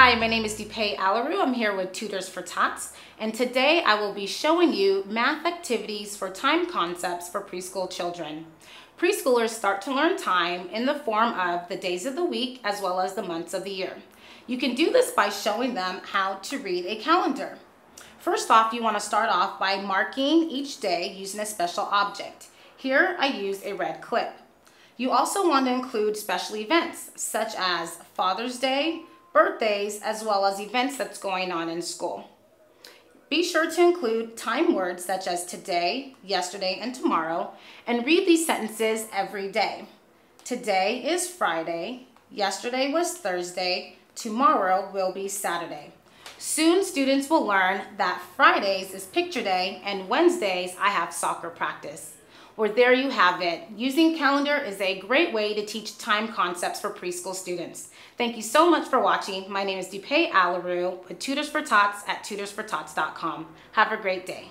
Hi, my name is Dupé Aleru. I'm here with Tutors for Tots, and today I will be showing you math activities for time concepts for preschool children. Preschoolers start to learn time in the form of the days of the week as well as the months of the year. You can do this by showing them how to read a calendar. First off, you want to start off by marking each day using a special object. Here I use a red clip. You also want to include special events such as Father's Day, birthdays, as well as events that's going on in school. Be sure to include time words such as today, yesterday, and tomorrow, and read these sentences every day. Today is Friday, yesterday was Thursday, tomorrow will be Saturday. Soon students will learn that Fridays is picture day and Wednesdays I have soccer practice. Well, there you have it. Using calendar is a great way to teach time concepts for preschool students. Thank you so much for watching. My name is Dupé Aleru with Tutors for Tots at tutorsfortots.com. Have a great day.